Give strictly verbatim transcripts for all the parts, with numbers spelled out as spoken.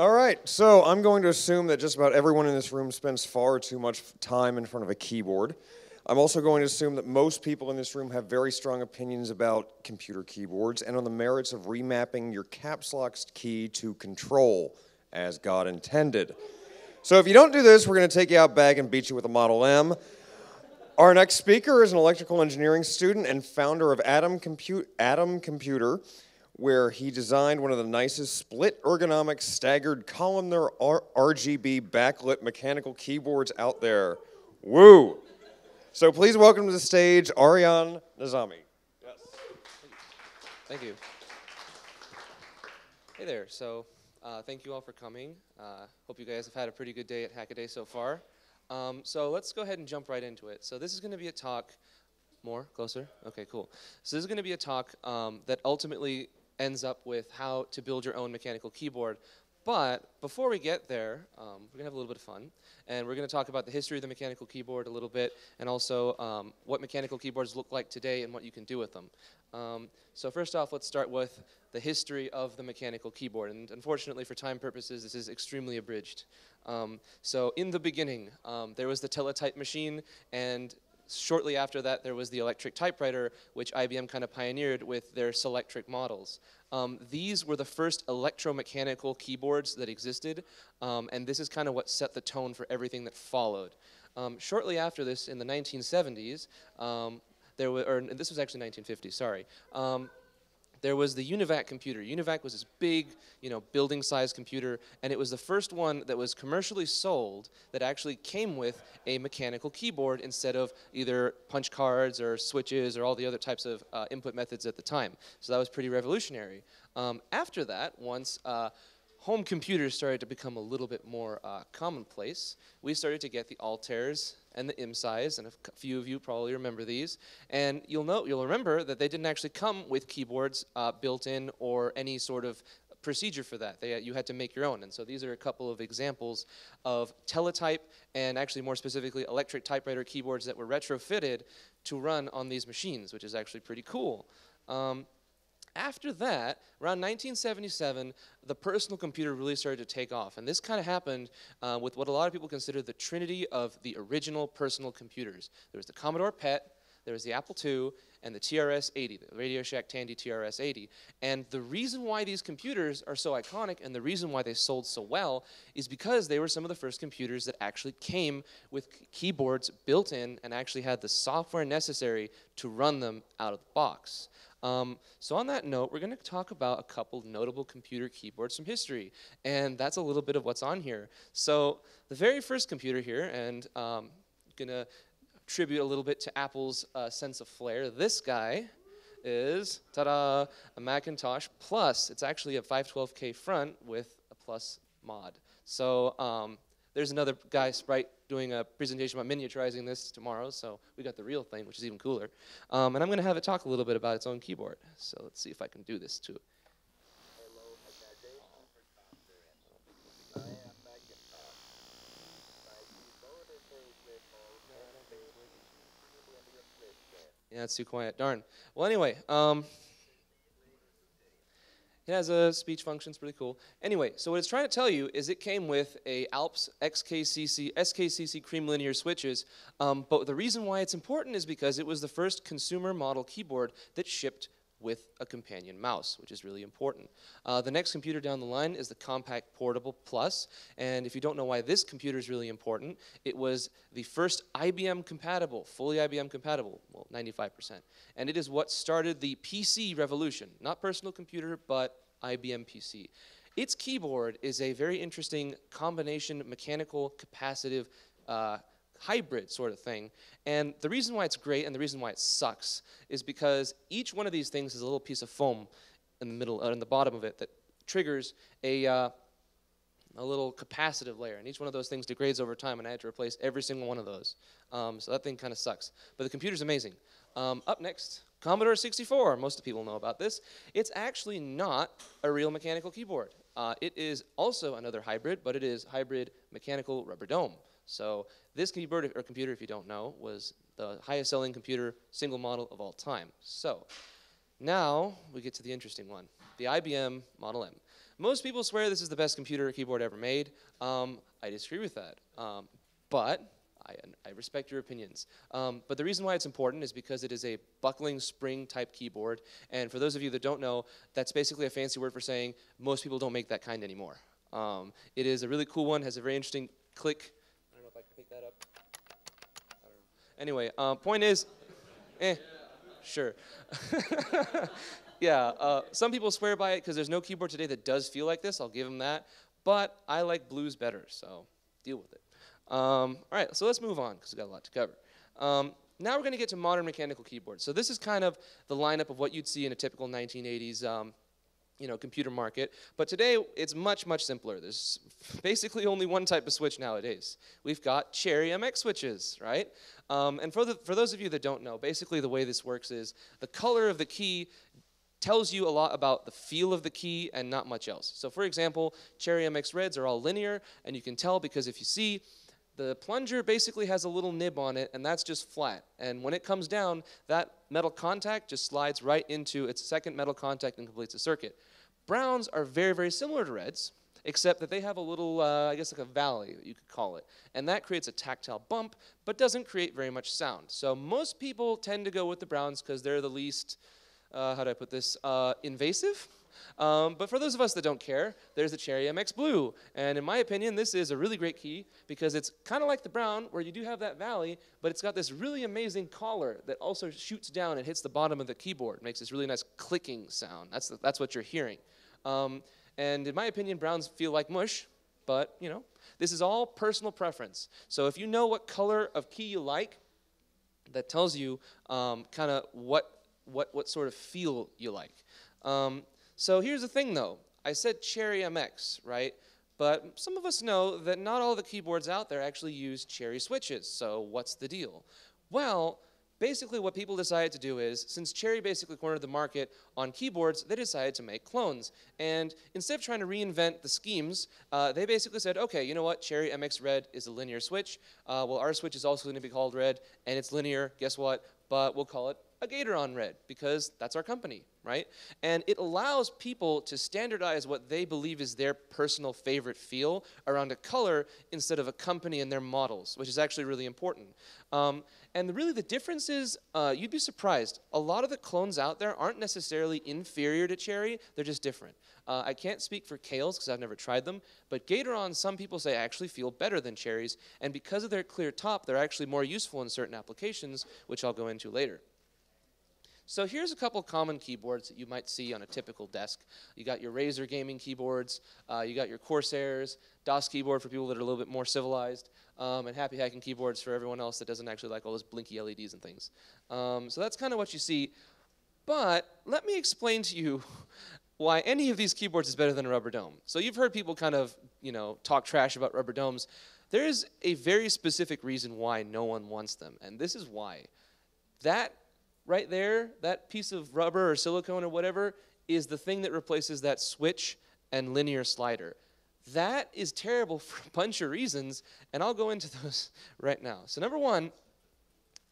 All right, so I'm going to assume that just about everyone in this room spends far too much time in front of a keyboard. I'm also going to assume that most people in this room have very strong opinions about computer keyboards and on the merits of remapping your caps lock key to control, as God intended. So if you don't do this, we're going to take you out back and beat you with a Model M. Our next speaker is an electrical engineering student and founder of Atom Compu- Atom Computer, where he designed one of the nicest split ergonomic staggered columnar R G B backlit mechanical keyboards out there. Woo! So please welcome to the stage Ariane Nazemi. Yes. Thank you. Hey there. So uh, thank you all for coming. Uh, hope you guys have had a pretty good day at Hackaday so far. Um, so let's go ahead and jump right into it. So this is going to be a talk. More? Closer? Okay, cool. So this is going to be a talk um, that ultimately ends up with how to build your own mechanical keyboard. But before we get there, um, we're going to have a little bit of fun. And we're going to talk about the history of the mechanical keyboard a little bit, and also um, what mechanical keyboards look like today and what you can do with them. Um, so first off, let's start with the history of the mechanical keyboard. And unfortunately, for time purposes, this is extremely abridged. Um, so in the beginning, um, there was the teletype machine, and shortly after that, there was the electric typewriter, which I B M kind of pioneered with their Selectric models. Um, these were the first electromechanical keyboards that existed, um, and this is kind of what set the tone for everything that followed. Um, shortly after this, in the nineteen seventies, um, there were, or this was actually nineteen fifty, sorry. Um, There was the Univac computer. Univac was this big, you know, building-sized computer, and it was the first one that was commercially sold that actually came with a mechanical keyboard instead of either punch cards or switches or all the other types of uh, input methods at the time. So that was pretty revolutionary. Um, after that, once uh, home computers started to become a little bit more uh, commonplace, we started to get the Altairs and the I M size, and a few of you probably remember these. And you'll know, you'll remember that they didn't actually come with keyboards uh, built in or any sort of procedure for that. They, uh, you had to make your own. And so these are a couple of examples of teletype and actually more specifically electric typewriter keyboards that were retrofitted to run on these machines, which is actually pretty cool. Um, After that, around nineteen seventy-seven, the personal computer really started to take off. And this kind of happened uh, with what a lot of people consider the trinity of the original personal computers. There was the Commodore P E T, there was the Apple two, and the T R S eighty, the Radio Shack Tandy T R S eighty. And the reason why these computers are so iconic and the reason why they sold so well is because they were some of the first computers that actually came with keyboards built in and actually had the software necessary to run them out of the box. Um, so on that note, we're going to talk about a couple notable computer keyboards from history, and that's a little bit of what's on here. So the very first computer here, and um, going to tribute a little bit to Apple's uh, sense of flair. This guy is, ta-da, a Macintosh Plus. It's actually a five twelve K front with a plus mod. So um, there's another guy, Sprite, doing a presentation about miniaturizing this tomorrow, so we got the real thing, which is even cooler. Um, and I'm going to have it talk a little bit about its own keyboard. So let's see if I can do this too. Yeah, it's too quiet. Darn. Well, anyway, um, it has a speech function. It's pretty cool. Anyway, so what it's trying to tell you is it came with a Alps X K C C, S K C C cream linear switches. Um, but the reason why it's important is because it was the first consumer model keyboard that shipped with a companion mouse, which is really important. Uh, the next computer down the line is the Compact Portable Plus, and if you don't know why this computer is really important, it was the first I B M compatible, fully I B M compatible, well, ninety-five percent, and it is what started the P C revolution, not personal computer, but I B M P C. Its keyboard is a very interesting combination mechanical capacitive uh, hybrid sort of thing. And the reason why it's great and the reason why it sucks is because each one of these things is a little piece of foam in the middle, uh, in the bottom of it that triggers a, uh, a little capacitive layer. And each one of those things degrades over time, and I had to replace every single one of those. Um, so that thing kind of sucks. But the computer's amazing. Um, up next, Commodore sixty-four. Most people know about this. It's actually not a real mechanical keyboard. Uh, it is also another hybrid, but it is hybrid mechanical rubber dome. So this keyboard, or computer, if you don't know, was the highest selling computer single model of all time. So now we get to the interesting one, the I B M Model M. Most people swear this is the best computer keyboard ever made. Um, I disagree with that. Um, but I, I respect your opinions. Um, but the reason why it's important is because it is a buckling spring type keyboard. And for those of you that don't know, that's basically a fancy word for saying most people don't make that kind anymore. Um, it is a really cool one, has a very interesting click. I don't know if I can pick that up. I don't know. Anyway, uh, point is, eh, sure. Yeah, uh, some people swear by it because there's no keyboard today that does feel like this. I'll give them that. But I like blues better, so deal with it. Um, all right, so let's move on because we've got a lot to cover. Um, now we're going to get to modern mechanical keyboards. So this is kind of the lineup of what you'd see in a typical nineteen eighties um, you know, computer market. But today, it's much, much simpler. There's basically only one type of switch nowadays. We've got Cherry M X switches, right? Um, and for, the, for those of you that don't know, basically the way this works is the color of the key tells you a lot about the feel of the key and not much else. So for example, Cherry M X reds are all linear, and you can tell because if you see, the plunger basically has a little nib on it, and that's just flat. And when it comes down, that metal contact just slides right into its second metal contact and completes the circuit. Browns are very, very similar to reds, except that they have a little, uh, I guess like a valley, you could call it. And that creates a tactile bump, but doesn't create very much sound. So most people tend to go with the browns because they're the least, uh, how do I put this, uh, invasive? Um, but for those of us that don't care, there's the Cherry M X Blue. And in my opinion, this is a really great key because it's kind of like the brown where you do have that valley, but it's got this really amazing collar that also shoots down and hits the bottom of the keyboard. Makes this really nice clicking sound. That's, the, that's what you're hearing. Um, and in my opinion, browns feel like mush, but you know, this is all personal preference. So if you know what color of key you like, that tells you um, kind of what, what, what sort of feel you like. Um, So here's the thing though, I said Cherry M X, right? But some of us know that not all the keyboards out there actually use Cherry switches, so what's the deal? Well, basically what people decided to do is, since Cherry basically cornered the market on keyboards, they decided to make clones. And instead of trying to reinvent the schemes, uh, they basically said, okay, you know what, Cherry M X Red is a linear switch, uh, well our switch is also gonna be called Red, and it's linear, guess what, but we'll call it a Gateron Red, because that's our company, right? And it allows people to standardize what they believe is their personal favorite feel around a color instead of a company and their models, which is actually really important. Um, and really the difference is, uh, you'd be surprised, a lot of the clones out there aren't necessarily inferior to Cherry, they're just different. Uh, I can't speak for Kales because I've never tried them, but Gateron, some people say, actually feel better than Cherries, and because of their clear top, they're actually more useful in certain applications, which I'll go into later. So here's a couple common keyboards that you might see on a typical desk. You got your Razer gaming keyboards, uh, you got your Corsairs, Das keyboard for people that are a little bit more civilized, um, and Happy Hacking keyboards for everyone else that doesn't actually like all those blinky L E Ds and things. Um, so that's kind of what you see. But let me explain to you why any of these keyboards is better than a rubber dome. So you've heard people kind of, you know, talk trash about rubber domes. There is a very specific reason why no one wants them, and this is why. That right there, that piece of rubber or silicone or whatever is the thing that replaces that switch and linear slider. That is terrible for a bunch of reasons, and I'll go into those right now. So number one,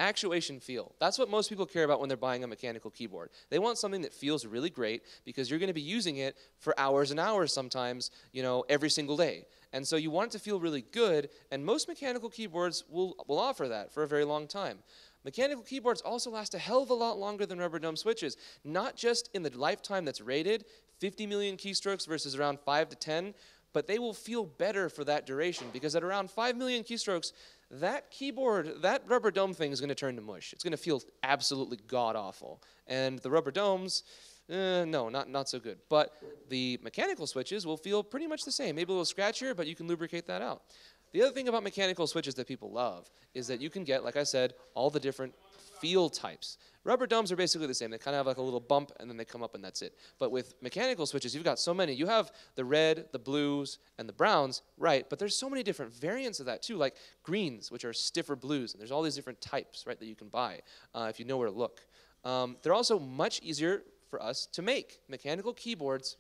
actuation feel. That's what most people care about when they're buying a mechanical keyboard. They want something that feels really great because you're going to be using it for hours and hours sometimes, you know, every single day. And so you want it to feel really good, and most mechanical keyboards will, will offer that for a very long time. Mechanical keyboards also last a hell of a lot longer than rubber dome switches, not just in the lifetime that's rated, fifty million keystrokes versus around five to ten, but they will feel better for that duration because at around five million keystrokes, that keyboard, that rubber dome thing is going to turn to mush. It's going to feel absolutely god-awful. And the rubber domes, eh, no, not, not so good. But the mechanical switches will feel pretty much the same. Maybe a little scratchier, but you can lubricate that out. The other thing about mechanical switches that people love is that you can get, like I said, all the different feel types. Rubber domes are basically the same. They kind of have like a little bump, and then they come up, and that's it. But with mechanical switches, you've got so many. You have the red, the blues, and the browns, right? But there's so many different variants of that, too, like greens, which are stiffer blues. And there's all these different types, right, that you can buy uh, if you know where to look. Um, they're also much easier for us to make. Mechanical keyboards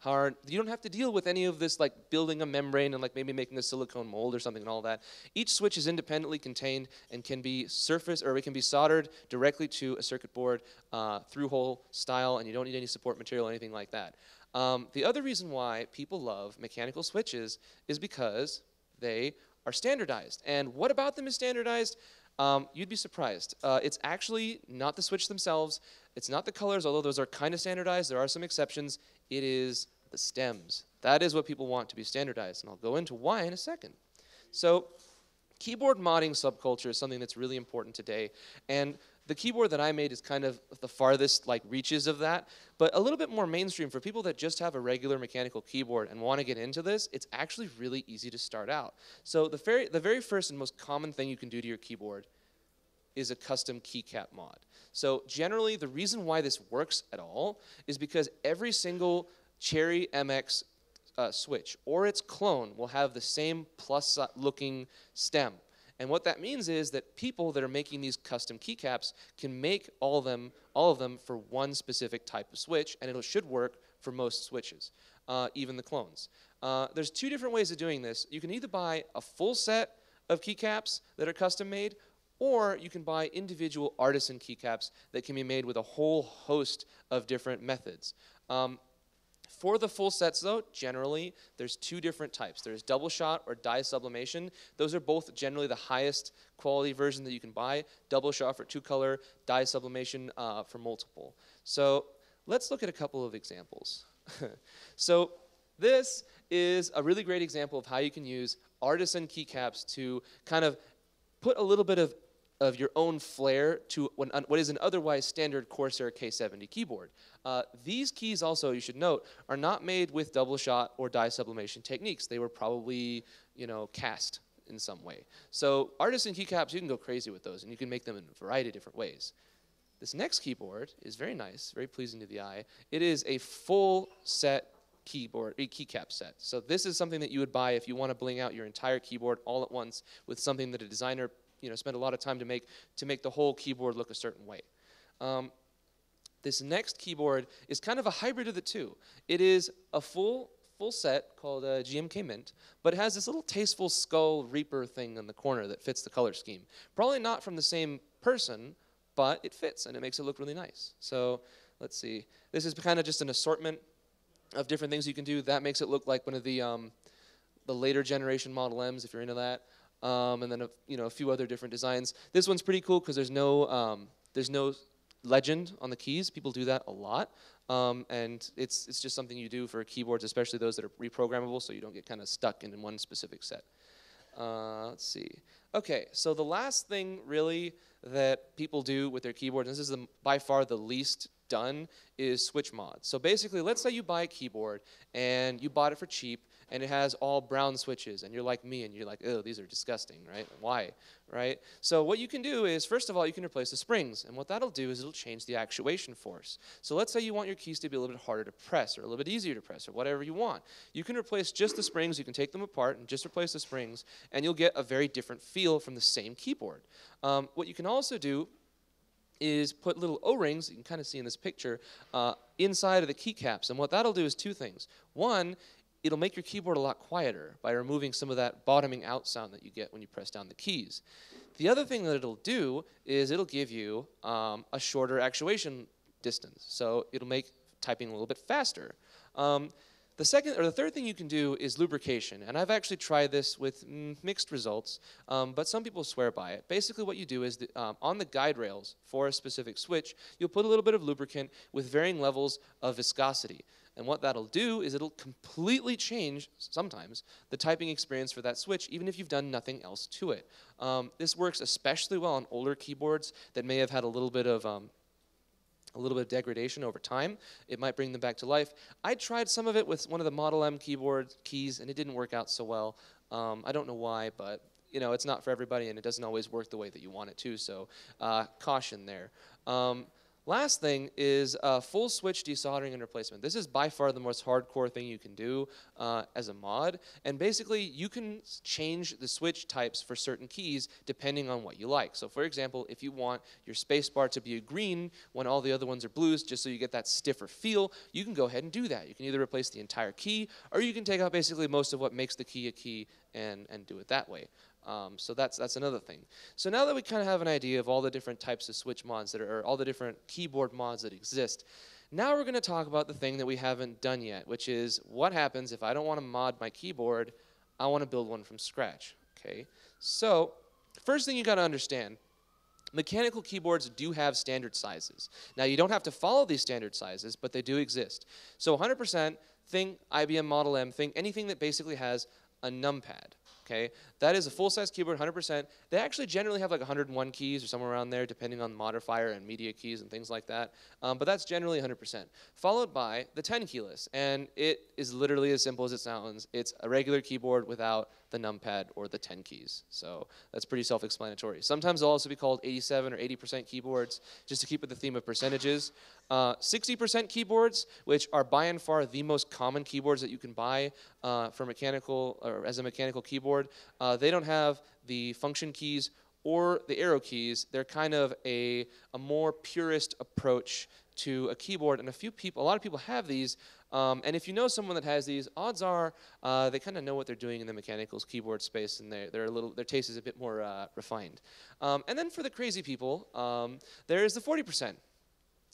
hard. You don't have to deal with any of this like building a membrane and like maybe making a silicone mold or something and all that. Each switch is independently contained and can be surface or it can be soldered directly to a circuit board uh, through hole style, and you don't need any support material or anything like that. Um, the other reason why people love mechanical switches is because they are standardized. And what about them is standardized? Um, you'd be surprised. Uh, it's actually not the switch themselves. It's not the colors, although those are kind of standardized. There are some exceptions. It is the stems. That is what people want to be standardized, and I'll go into why in a second. So keyboard modding subculture is something that's really important today, and the keyboard that I made is kind of the farthest like reaches of that, but a little bit more mainstream for people that just have a regular mechanical keyboard and want to get into this. It's actually really easy to start out. So the very, the very first and most common thing you can do to your keyboard is a custom keycap mod. So generally, the reason why this works at all is because every single Cherry M X uh, switch or its clone will have the same plus-looking stem. And what that means is that people that are making these custom keycaps can make all of them, all of them for one specific type of switch, and it should work for most switches, uh, even the clones. Uh, there's two different ways of doing this. You can either buy a full set of keycaps that are custom made, or you can buy individual artisan keycaps that can be made with a whole host of different methods. Um, For the full sets, though, generally, there's two different types. There's double shot or die sublimation. Those are both generally the highest quality version that you can buy. Double shot for two color, die sublimation uh, for multiple. So let's look at a couple of examples. So this is a really great example of how you can use artisan keycaps to kind of put a little bit of of your own flair to what is an otherwise standard Corsair K seventy keyboard. Uh, these keys also, you should note, are not made with double shot or die sublimation techniques. They were probably, you know, cast in some way. So artisan keycaps, you can go crazy with those, and you can make them in a variety of different ways. This next keyboard is very nice, very pleasing to the eye. It is a full set keyboard, a keycap set. So this is something that you would buy if you want to bling out your entire keyboard all at once with something that a designer you know, spend a lot of time to make to make the whole keyboard look a certain way. Um, this next keyboard is kind of a hybrid of the two. It is a full full set called uh, G M K Mint, but it has this little tasteful skull reaper thing in the corner that fits the color scheme. Probably not from the same person, but it fits and it makes it look really nice. So let's see. This is kind of just an assortment of different things you can do. That makes it look like one of the um, the later generation Model M's if you're into that. Um, and then a, you know a few other different designs. This one's pretty cool because there's no um, there's no legend on the keys. People do that a lot, um, and it's it's just something you do for keyboards, especially those that are reprogrammable, so you don't get kind of stuck in one specific set. Uh, let's see. Okay, so the last thing really that people do with their keyboards, and this is the, by far the least done, is switch mods. So basically, let's say you buy a keyboard and you bought it for cheap, and it has all brown switches, and you're like me, and you're like, oh, these are disgusting, right? Why, right? So what you can do is, first of all, you can replace the springs, and what that'll do is it'll change the actuation force. So let's say you want your keys to be a little bit harder to press, or a little bit easier to press, or whatever you want. You can replace just the springs, you can take them apart and just replace the springs, and you'll get a very different feel from the same keyboard. Um, what you can also do is put little O-rings, you can kind of see in this picture, uh, inside of the keycaps, and what that'll do is two things. One, it'll make your keyboard a lot quieter by removing some of that bottoming out sound that you get when you press down the keys. The other thing that it'll do is it'll give you um, a shorter actuation distance, so it'll make typing a little bit faster. Um, the second or the third thing you can do is lubrication, and I've actually tried this with mm, mixed results, um, but some people swear by it. Basically what you do is the, um, on the guide rails for a specific switch, you'll put a little bit of lubricant with varying levels of viscosity. And what that'll do is it'll completely change, sometimes, the typing experience for that switch, even if you've done nothing else to it. Um, this works especially well on older keyboards that may have had a little bit of um, a little bit of degradation over time. It might bring them back to life. I tried some of it with one of the Model M keyboard keys, and it didn't work out so well. Um, I don't know why, but you know, it's not for everybody, and it doesn't always work the way that you want it to. So uh, caution there. Um, Last thing is uh, full switch desoldering and replacement. This is by far the most hardcore thing you can do uh, as a mod. And basically, you can change the switch types for certain keys depending on what you like. So for example, if you want your spacebar to be a green when all the other ones are blues, just so you get that stiffer feel, you can go ahead and do that. You can either replace the entire key, or you can take out basically most of what makes the key a key and, and do it that way. Um, so that's that's another thing. So now that we kind of have an idea of all the different types of switch mods that are, or all the different keyboard mods that exist, Now we're going to talk about the thing that we haven't done yet, which is what happens if I don't want to mod my keyboard, I want to build one from scratch. Okay. So first thing you got to understand, mechanical keyboards do have standard sizes. Now you don't have to follow these standard sizes, but they do exist. So one hundred percent think I B M Model M, think anything that basically has a numpad. Okay, that is a full-size keyboard, one hundred percent. They actually generally have like one hundred one keys or somewhere around there, depending on the modifier and media keys and things like that. Um, but that's generally one hundred percent. Followed by the ten keyless, and it is literally as simple as it sounds. It's a regular keyboard without the numpad or the ten keys. So that's pretty self-explanatory. Sometimes they'll also be called eighty-seven or eighty percent keyboards, just to keep with the theme of percentages. Uh, sixty percent keyboards, which are by and far the most common keyboards that you can buy uh, for mechanical or as a mechanical keyboard. Uh, they don't have the function keys or the arrow keys. They're kind of a, a more purist approach to a keyboard, and a few people, a lot of people have these. Um, and if you know someone that has these, odds are uh, they kind of know what they're doing in the mechanicals keyboard space, and they're, they're a little, their taste is a bit more uh, refined. Um, and then for the crazy people, um, there is the forty percent.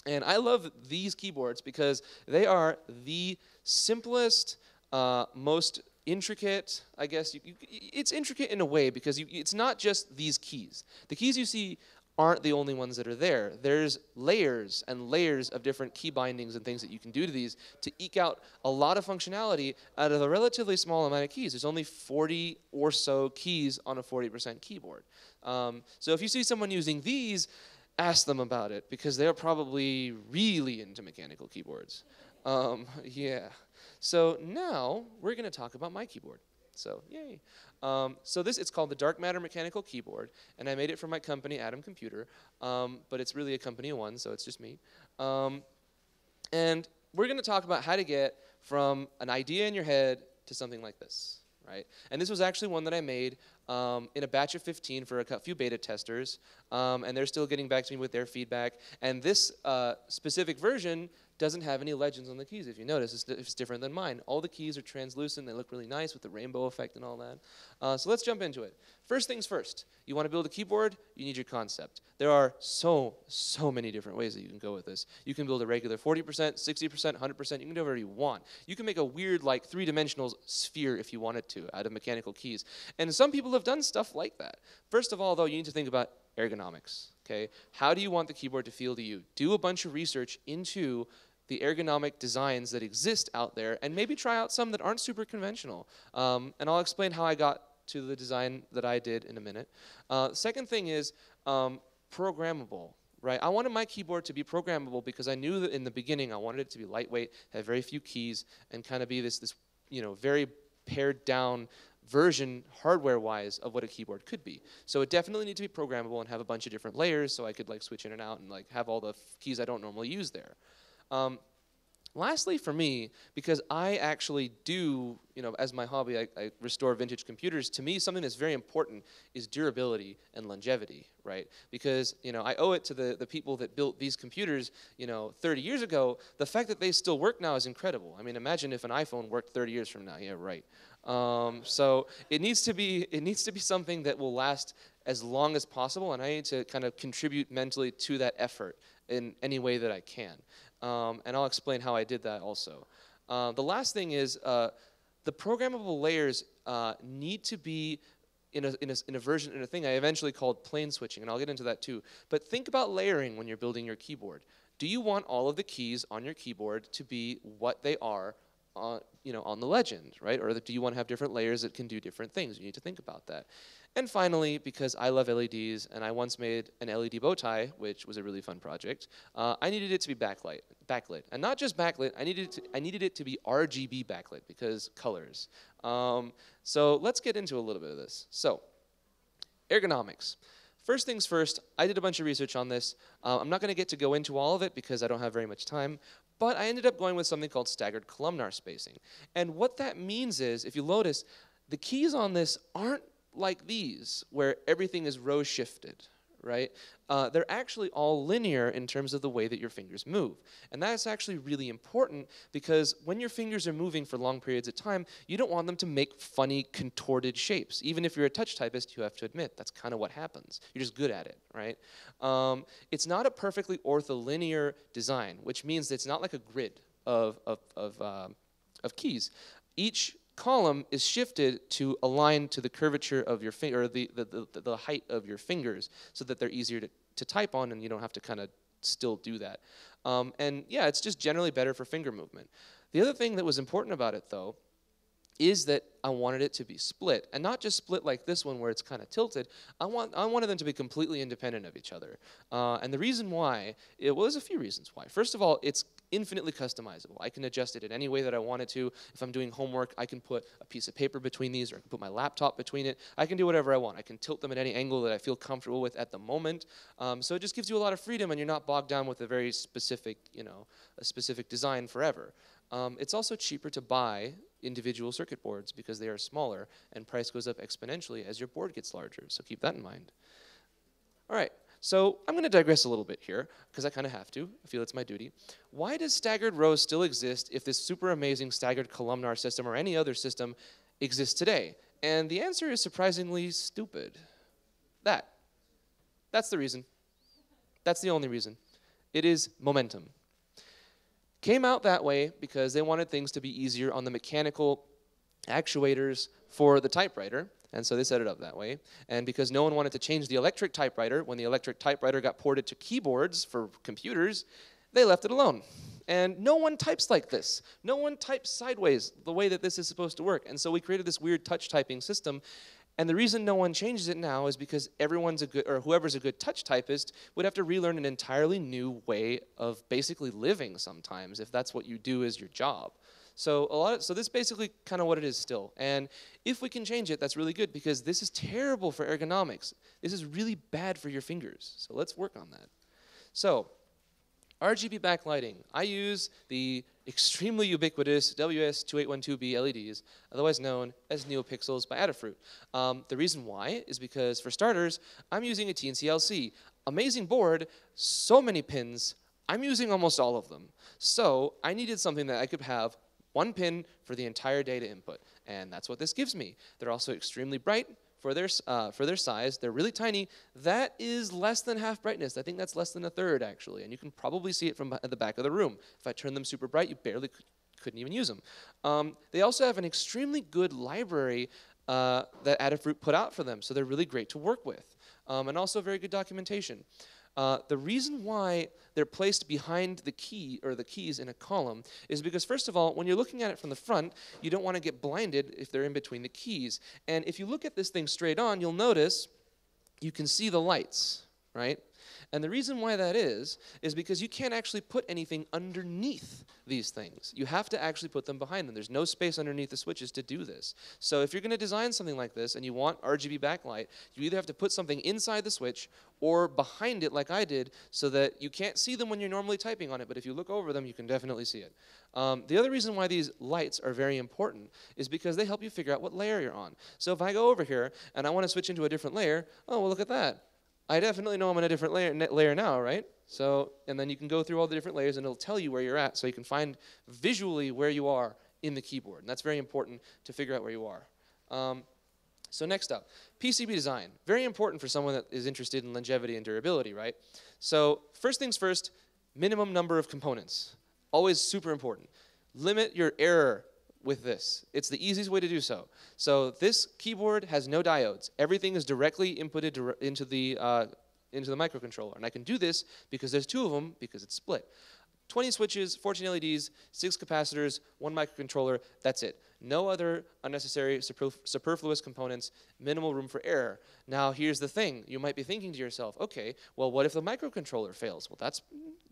And I love these keyboards because they are the simplest, uh, most intricate, I guess. You, you, it's intricate in a way because you, it's not just these keys. The keys you see aren't the only ones that are there. There's layers and layers of different key bindings and things that you can do to these to eke out a lot of functionality out of a relatively small amount of keys. There's only forty or so keys on a forty percent keyboard. Um, so if you see someone using these, ask them about it, because they're probably really into mechanical keyboards. Um, yeah. So now we're going to talk about my keyboard. So yay. Um, so this, it's called the Dark Matter Mechanical Keyboard, and I made it for my company, Atom Computer, um, but it's really a company of one, so it's just me. Um, and we're going to talk about how to get from an idea in your head to something like this, right? And this was actually one that I made um, in a batch of fifteen for a few beta testers, um, and they're still getting back to me with their feedback. And this uh, specific version doesn't have any legends on the keys, if you notice. It's, it's different than mine. All the keys are translucent. They look really nice with the rainbow effect and all that. Uh, so let's jump into it. First things first. You want to build a keyboard, you need your concept. There are so, so many different ways that you can go with this. You can build a regular forty percent, sixty percent, one hundred percent. You can do whatever you want. You can make a weird, like, three-dimensional sphere if you wanted to out of mechanical keys. And some people have done stuff like that. First of all, though, you need to think about ergonomics. Okay? How do you want the keyboard to feel to you? Do a bunch of research into the ergonomic designs that exist out there, and maybe try out some that aren't super conventional. Um, and I'll explain how I got to the design that I did in a minute. Uh, second thing is um, programmable, right? I wanted my keyboard to be programmable because I knew that in the beginning I wanted it to be lightweight, have very few keys, and kind of be this, this, you know, very pared down version, hardware-wise, of what a keyboard could be. So it definitely needs to be programmable and have a bunch of different layers, so I could like switch in and out and like have all the keys I don't normally use there. Um, lastly, for me, because I actually do, you know, as my hobby, I, I restore vintage computers. To me, something that's very important is durability and longevity, right? Because, you know, I owe it to the, the people that built these computers, you know, thirty years ago. The fact that they still work now is incredible. I mean, imagine if an iPhone worked thirty years from now. Yeah, right. Um, so it needs to be, it needs to be something that will last as long as possible, and I need to kind of contribute mentally to that effort in any way that I can. Um, and I'll explain how I did that also. Uh, the last thing is uh, the programmable layers uh, need to be in a, in, a, in a version, in a thing I eventually called plane switching, and I'll get into that too. But think about layering when you're building your keyboard. Do you want all of the keys on your keyboard to be what they are on, you know, on the legend, right? Or do you want to have different layers that can do different things? You need to think about that. And finally, because I love L E Ds, and I once made an L E D bow tie, which was a really fun project, uh, I needed it to be backlight, backlit. And not just backlit, I needed it to, I needed it to be R G B backlit, because colors. Um, so let's get into a little bit of this. So, ergonomics. First things first, I did a bunch of research on this. Uh, I'm not going to get to go into all of it because I don't have very much time. But I ended up going with something called staggered columnar spacing. And what that means is, if you notice, the keys on this aren't like these, where everything is row shifted, right? Uh, they're actually all linear in terms of the way that your fingers move. And that's actually really important because when your fingers are moving for long periods of time, you don't want them to make funny, contorted shapes. Even if you're a touch typist, you have to admit that's kind of what happens. You're just good at it, right? Um, it's not a perfectly ortholinear design, which means that it's not like a grid of, of, of, uh, of keys. Each column is shifted to align to the curvature of your finger, or the, the, the, the height of your fingers, so that they're easier to, to type on and you don't have to kind of still do that. Um, and yeah, it's just generally better for finger movement. The other thing that was important about it, though, is that I wanted it to be split, and not just split like this one where it's kind of tilted. I, want, I wanted them to be completely independent of each other. Uh, and the reason why, it was a few reasons why. First of all, it's infinitely customizable. I can adjust it in any way that I wanted to. If I'm doing homework, I can put a piece of paper between these, or I can put my laptop between it. I can do whatever I want. I can tilt them at any angle that I feel comfortable with at the moment. Um, so it just gives you a lot of freedom, and you're not bogged down with a very specific, you know, a specific design forever. Um, it's also cheaper to buy individual circuit boards because they are smaller, and price goes up exponentially as your board gets larger, so keep that in mind. All right. So I'm going to digress a little bit here, because I kind of have to. I feel it's my duty. Why does staggered rows still exist if this super amazing staggered columnar system or any other system exists today? And the answer is surprisingly stupid. That. That's the reason. That's the only reason. It is momentum. Came out that way because they wanted things to be easier on the mechanical actuators for the typewriter. And so they set it up that way. And because no one wanted to change the electric typewriter, when the electric typewriter got ported to keyboards for computers, they left it alone. And no one types like this. No one types sideways the way that this is supposed to work. And so we created this weird touch typing system. And the reason no one changes it now is because everyone's a good, or whoever's a good touch typist would have to relearn an entirely new way of basically living sometimes, if that's what you do as your job. So a lot of, so this is basically kind of what it is still. And if we can change it, that's really good, because this is terrible for ergonomics. This is really bad for your fingers. So let's work on that. So R G B backlighting. I use the extremely ubiquitous W S two eight one two B L E Ds, otherwise known as NeoPixels by Adafruit. Um, the reason why is because, for starters, I'm using a Teensy L C. Amazing board, so many pins. I'm using almost all of them. So I needed something that I could have one pin for the entire data input, and that's what this gives me. They're also extremely bright for their, uh, for their size. They're really tiny. That is less than half brightness. I think that's less than a third, actually, and you can probably see it from the back of the room. If I turn them super bright, you barely c couldn't even use them. Um, they also have an extremely good library uh, that Adafruit put out for them, so they're really great to work with, um, and also very good documentation. Uh, the reason why they're placed behind the key, or the keys in a column, is because, first of all, when you're looking at it from the front, you don't want to get blinded if they're in between the keys. And if you look at this thing straight on, you'll notice you can see the lights, right? And the reason why that is, is because you can't actually put anything underneath these things. You have to actually put them behind them. There's no space underneath the switches to do this. So if you're going to design something like this and you want R G B backlight, you either have to put something inside the switch or behind it like I did, so that you can't see them when you're normally typing on it, but if you look over them, you can definitely see it. Um, the other reason why these lights are very important is because they help you figure out what layer you're on. So if I go over here and I want to switch into a different layer, oh, well, look at that. I definitely know I'm in a different layer, layer now, right? So, and then you can go through all the different layers and it'll tell you where you're at, so you can find visually where you are in the keyboard. And that's very important to figure out where you are. Um, so next up, P C B design. Very important for someone that is interested in longevity and durability, right? So first things first, minimum number of components. Always super important. Limit your error with this. It's the easiest way to do so. So this keyboard has no diodes. Everything is directly inputted dire into the uh, into the microcontroller, and I can do this because there's two of them, because it's split. twenty switches, fourteen L E Ds, six capacitors, one microcontroller, that's it. No other unnecessary superf superfluous components, minimal room for error. Now here's the thing. You might be thinking to yourself, okay, well what if the microcontroller fails? Well, that's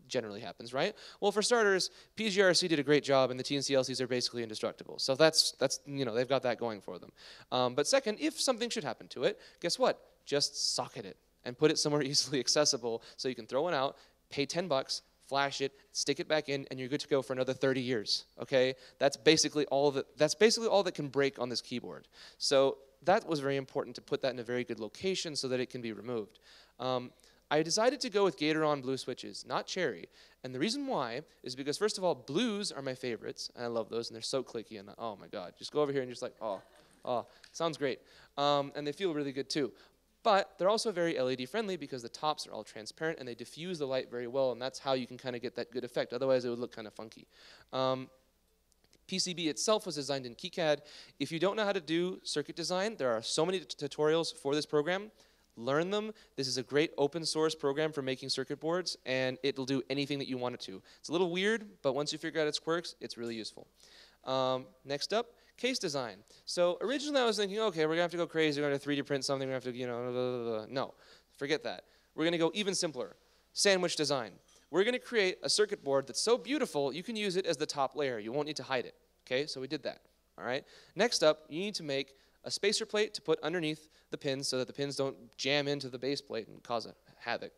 generally happens, right? Well, for starters, P G R C did a great job, and the Teensy L Cs are basically indestructible. So that's, that's you know, they've got that going for them. Um, but second, if something should happen to it, guess what? Just socket it and put it somewhere easily accessible so you can throw it out, pay ten bucks, flash it, stick it back in, and you're good to go for another thirty years, okay? That's basically all that, that's basically all that can break on this keyboard. So that was very important to put that in a very good location so that it can be removed. Um, I decided to go with Gateron blue switches, not Cherry. And the reason why is because, first of all, blues are my favorites, and I love those, and they're so clicky, and oh my god, just go over here and just like, oh, oh, sounds great. Um, and they feel really good too. But they're also very L E D friendly because the tops are all transparent and they diffuse the light very well, and that's how you can kind of get that good effect. Otherwise, it would look kind of funky. Um, P C B itself was designed in KiCad. If you don't know how to do circuit design, there are so many tutorials for this program. Learn them. This is a great open source program for making circuit boards, and it'll do anything that you want it to. It's a little weird, but once you figure out its quirks, it's really useful. Um, next up, case design. So originally I was thinking, okay, we're gonna have to go crazy, we're gonna three D print something, we're gonna have to, you know, blah, blah, blah. No, forget that. We're gonna go even simpler, sandwich design. We're gonna create a circuit board that's so beautiful, you can use it as the top layer, you won't need to hide it. Okay, so we did that, all right? Next up, you need to make a spacer plate to put underneath the pins so that the pins don't jam into the base plate and cause a havoc.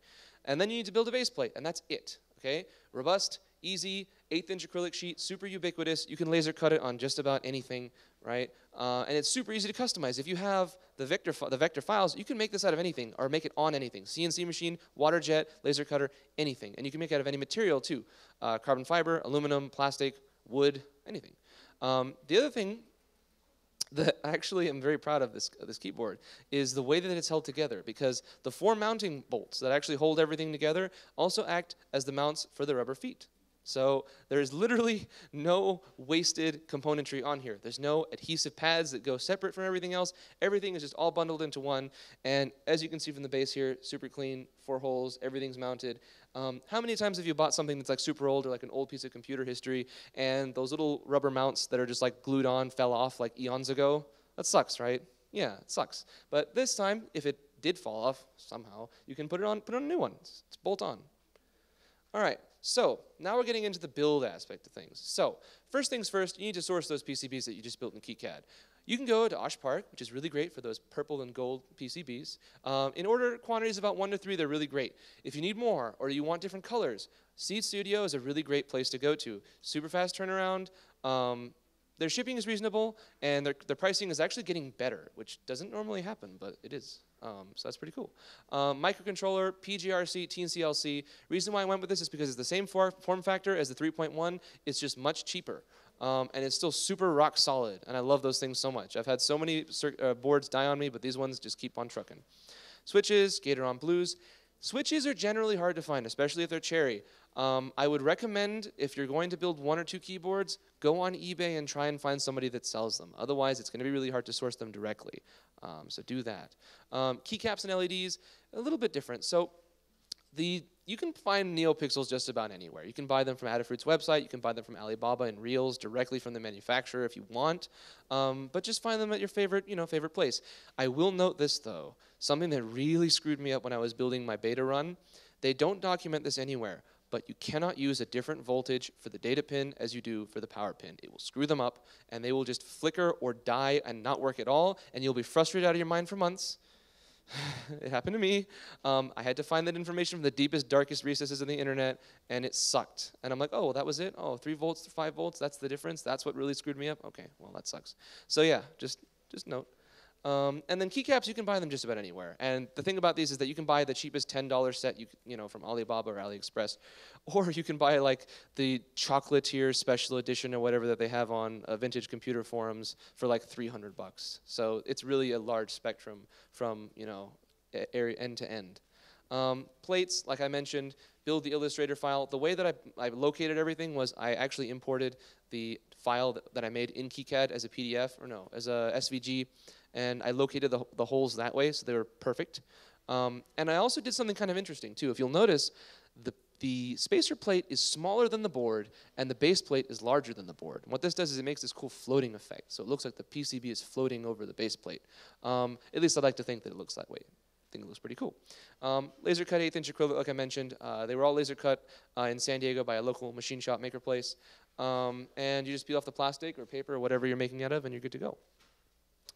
And then you need to build a base plate, and that's it, okay? Robust, easy, eighth inch acrylic sheet, super ubiquitous. You can laser cut it on just about anything, right? Uh, and it's super easy to customize. If you have the vector, the vector files, you can make this out of anything or make it on anything. C N C machine, water jet, laser cutter, anything. And you can make it out of any material too. Uh, carbon fiber, aluminum, plastic, wood, anything. Um, the other thing that actually I'm very proud of this, uh, this keyboard is the way that it's held together, because the four mounting bolts that actually hold everything together also act as the mounts for the rubber feet. So there is literally no wasted componentry on here. There's no adhesive pads that go separate from everything else. Everything is just all bundled into one. And as you can see from the base here, super clean, four holes, everything's mounted. Um, how many times have you bought something that's like super old or like an old piece of computer history, and those little rubber mounts that are just like glued on fell off like eons ago? That sucks, right? Yeah, it sucks. But this time, if it did fall off somehow, you can put it on, put on a new one. It's, it's bolt on. All right. So now we're getting into the build aspect of things. So first things first, you need to source those P C Bs that you just built in KiCad. You can go to Osh Park, which is really great for those purple and gold P C Bs. Um, in order quantities about one to three, they're really great. If you need more or you want different colors, Seed Studio is a really great place to go to. Super fast turnaround. Um, their shipping is reasonable, and their, their pricing is actually getting better, which doesn't normally happen, but it is. Um, so that's pretty cool. Um, microcontroller, P G R C, Teensy L C. Reason why I went with this is because it's the same for form factor as the three point one. It's just much cheaper. Um, and it's still super rock solid. And I love those things so much. I've had so many uh, boards die on me, but these ones just keep on trucking. Switches, Gateron blues. Switches are generally hard to find, especially if they're Cherry. Um, I would recommend, if you're going to build one or two keyboards, go on eBay and try and find somebody that sells them. Otherwise, it's going to be really hard to source them directly. Um, so do that. Um, keycaps and L E Ds, a little bit different. So the you can find NeoPixels just about anywhere. You can buy them from Adafruit's website. You can buy them from Alibaba and Reels directly from the manufacturer if you want. Um, but just find them at your favorite, you know, favorite place. I will note this, though. Something that really screwed me up when I was building my beta run, they don't document this anywhere, but you cannot use a different voltage for the data pin as you do for the power pin. It will screw them up, and they will just flicker or die and not work at all, and you'll be frustrated out of your mind for months. It happened to me. Um, I had to find that information from the deepest, darkest recesses of the internet, and it sucked. And I'm like, oh, well, that was it? Oh, three volts to five volts, that's the difference? That's what really screwed me up? Okay, well, that sucks. So yeah, just, just note. Um, and then keycaps, you can buy them just about anywhere. And the thing about these is that you can buy the cheapest ten dollar set you, you know, from Alibaba or AliExpress, or you can buy like the chocolatier special edition or whatever that they have on uh, vintage computer forums for like three hundred bucks. So it's really a large spectrum from, you know, area end to end. Um, plates, like I mentioned, build the Illustrator file. The way that I, I located everything was I actually imported the file that, that I made in KiCad as a P D F, or no, as a S V G, and I located the, the holes that way, so they were perfect. Um, and I also did something kind of interesting, too. If you'll notice, the, the spacer plate is smaller than the board, and the base plate is larger than the board. And what this does is it makes this cool floating effect, so it looks like the P C B is floating over the base plate. Um, at least I'd like to think that it looks that way. I think it looks pretty cool. Um, laser cut eighth inch acrylic, like I mentioned. Uh, they were all laser cut uh, in San Diego by a local machine shop maker place. Um, and you just peel off the plastic or paper or whatever you're making out of, and you're good to go.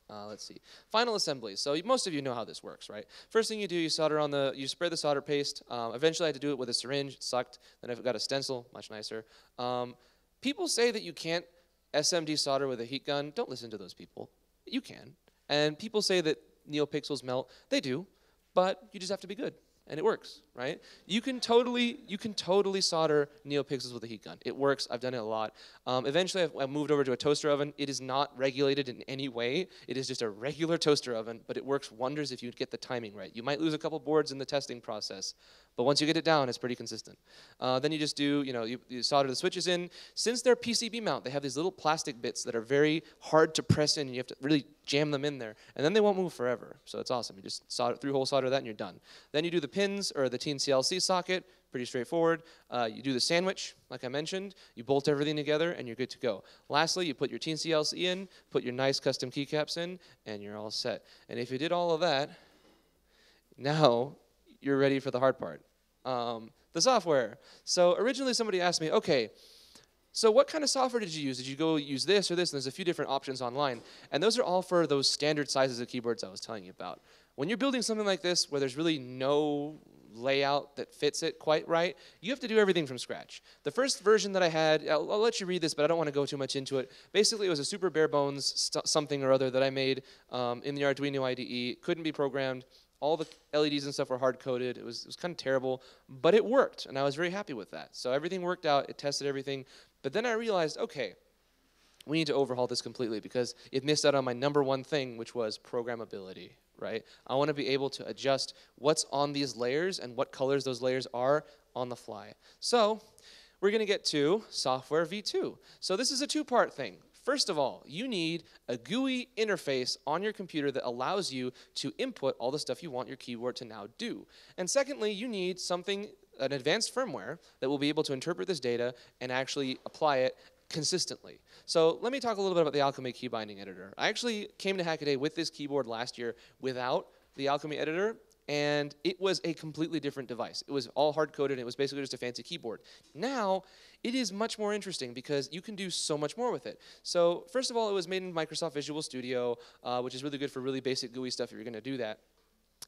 Uh, let's see. Final assembly. So most of you know how this works, right? First thing you do, you solder on the, you spray the solder paste. Um, eventually I had to do it with a syringe. It sucked. Then I've got a stencil, much nicer. Um, people say that you can't S M D solder with a heat gun. Don't listen to those people. You can. And people say that NeoPixels melt. They do. But you just have to be good. and it works, right? You can totally, you can totally solder NeoPixels with a heat gun. It works. I've done it a lot. Um, eventually, I've, I moved over to a toaster oven. It is not regulated in any way. It is just a regular toaster oven, but it works wonders if you get the timing right. You might lose a couple boards in the testing process, but once you get it down, it's pretty consistent. Uh, then you just do, you know, you, you solder the switches in. Since they're P C B mount, they have these little plastic bits that are very hard to press in, and you have to really jam them in there, and then they won't move forever. So it's awesome. You just solder, through-hole solder that, and you're done. Then you do the pins, or the Teensy L C socket, pretty straightforward. Uh, you do the sandwich, like I mentioned. You bolt everything together, and you're good to go. Lastly, you put your Teensy L C in, put your nice custom keycaps in, and you're all set. And if you did all of that, now you're ready for the hard part, um, the software. So originally somebody asked me, okay, so what kind of software did you use? Did you go use this or this? And there's a few different options online. And those are all for those standard sizes of keyboards I was telling you about. When you're building something like this where there's really no layout that fits it quite right, you have to do everything from scratch. The first version that I had, I'll, I'll let you read this, but I don't want to go too much into it. Basically, it was a super bare bones something or other that I made um, in the Arduino I D E. Couldn't be programmed. All the L E Ds and stuff were hard-coded. It was, it was kind of terrible, but it worked, and I was very happy with that. So everything worked out. It tested everything. But then I realized, okay, we need to overhaul this completely because it missed out on my number one thing, which was programmability, right? I want to be able to adjust what's on these layers and what colors those layers are on the fly. So we're going to get to software V two. So this is a two-part thing. First of all, you need a G U I interface on your computer that allows you to input all the stuff you want your keyboard to now do. And secondly, you need something, an advanced firmware that will be able to interpret this data and actually apply it consistently. So let me talk a little bit about the Alchemy Key Binding Editor. I actually came to Hackaday with this keyboard last year without the Alchemy Editor, and it was a completely different device. It was all hard-coded, and it was basically just a fancy keyboard. Now, it is much more interesting because you can do so much more with it. So first of all, it was made in Microsoft Visual Studio, uh, which is really good for really basic G U I stuff if you're going to do that.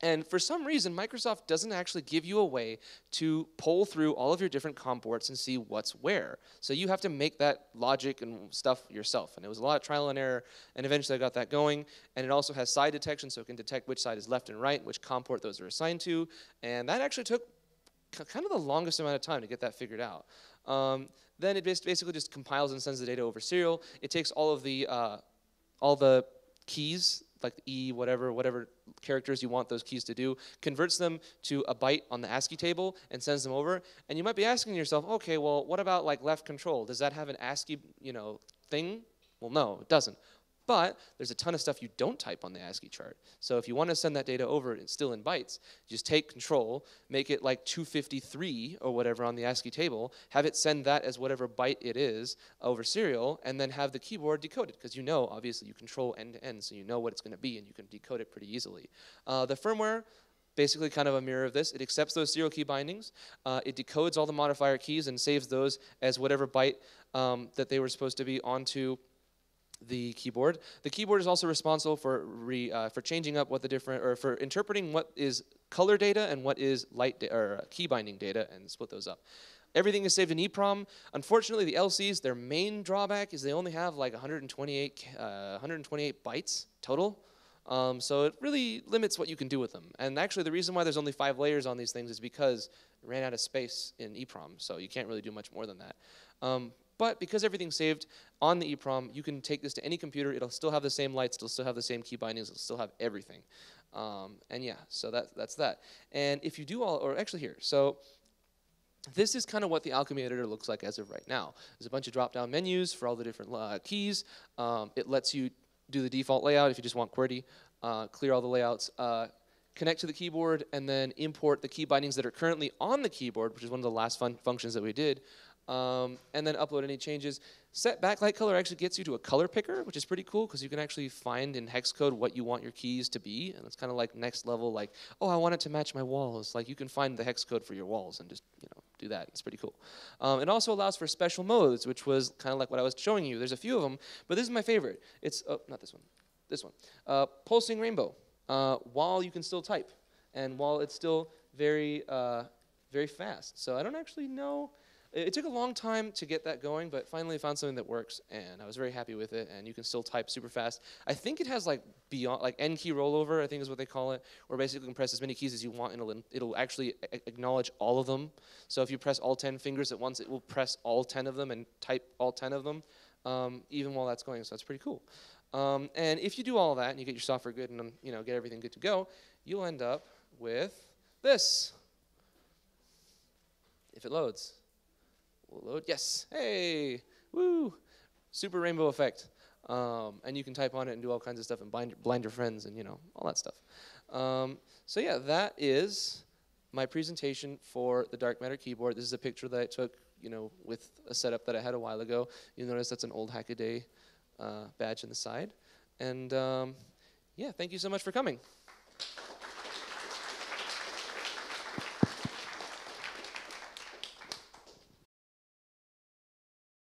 And for some reason, Microsoft doesn't actually give you a way to pull through all of your different COM ports and see what's where. So you have to make that logic and stuff yourself. And it was a lot of trial and error, and eventually I got that going. And it also has side detection, so it can detect which side is left and right, which COM port those are assigned to. And that actually took kind of the longest amount of time to get that figured out. Um, then it basically just compiles and sends the data over serial. It takes all of the, uh, all the keys, like E, whatever, whatever characters you want those keys to do, converts them to a byte on the ASCII table and sends them over. And you might be asking yourself, okay, well, what about like left control? Does that have an ASCII, you know, thing? Well, no, it doesn't. But there's a ton of stuff you don't type on the ASCII chart. So if you want to send that data over, it's still in bytes. Just take control, make it like two fifty-three or whatever on the ASCII table, have it send that as whatever byte it is over serial, and then have the keyboard decode it. Because you know, obviously, you control end-to-end, so you know what it's going to be, and you can decode it pretty easily. Uh, the firmware, basically kind of a mirror of this. It accepts those serial key bindings. Uh, it decodes all the modifier keys and saves those as whatever byte um, that they were supposed to be onto the keyboard. The keyboard is also responsible for re, uh, for changing up what the different, or for interpreting what is color data and what is light or key binding data, and split those up. Everything is saved in EEPROM. Unfortunately, the L Cs, their main drawback is they only have like one hundred twenty-eight bytes total. Um, so it really limits what you can do with them. And actually, the reason why there's only five layers on these things is because it ran out of space in EEPROM, so you can't really do much more than that. Um, But because everything's saved on the EEPROM, you can take this to any computer. It'll still have the same lights. It'll still have the same key bindings. It'll still have everything. Um, and yeah, so that, that's that. And if you do all, or actually here, so this is kind of what the Alchemy Editor looks like as of right now. There's a bunch of drop-down menus for all the different uh, keys. Um, it lets you do the default layout if you just want QWERTY, uh, clear all the layouts. Uh, connect to the keyboard, and then import the key bindings that are currently on the keyboard, which is one of the last fun functions that we did, um, and then upload any changes. Set backlight color actually gets you to a color picker, which is pretty cool, because you can actually find in hex code what you want your keys to be, and it's kind of like next level, like, oh, I want it to match my walls. Like, you can find the hex code for your walls and just, you know, do that. It's pretty cool. Um, it also allows for special modes, which was kind of like what I was showing you. There's a few of them, but this is my favorite. It's, oh, not this one, this one. Uh, Pulsing Rainbow. Uh, while you can still type, and while it's still very, uh, very fast. So I don't actually know. it, it took a long time to get that going, but finally I found something that works, and I was very happy with it, and you can still type super fast. I think it has like beyond like N key rollover, I think is what they call it, where basically you can press as many keys as you want, and it'll, it'll actually acknowledge all of them. So if you press all ten fingers at once, it will press all ten of them and type all ten of them, um, even while that's going, so that's pretty cool. Um, and if you do all that, and you get your software good, and um, you know, get everything good to go, you'll end up with this. If it loads. Will it load? Yes. Hey! Woo! Super rainbow effect. Um, and you can type on it and do all kinds of stuff and blind, blind your friends and, you know, all that stuff. Um, so yeah, that is my presentation for the Dark Matter keyboard. This is a picture that I took, you know, with a setup that I had a while ago. You'll notice that's an old Hackaday Uh, badge on the side. And um, yeah, thank you so much for coming.